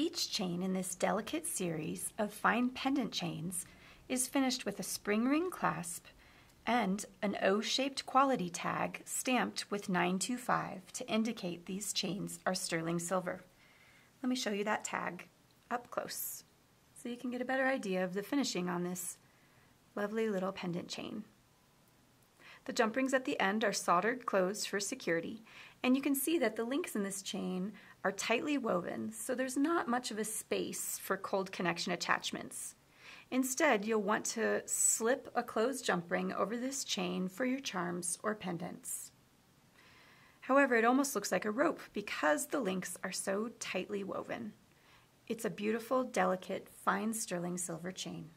Each chain in this delicate series of fine pendant chains is finished with a spring ring clasp and an O-shaped quality tag stamped with 925 to indicate these chains are sterling silver. Let me show you that tag up close so you can get a better idea of the finishing on this lovely little pendant chain. The jump rings at the end are soldered closed for security, and you can see that the links in this chain are tightly woven, so there's not much of a space for cold connection attachments. Instead, you'll want to slip a closed jump ring over this chain for your charms or pendants. However, it almost looks like a rope because the links are so tightly woven. It's a beautiful, delicate, fine sterling silver chain.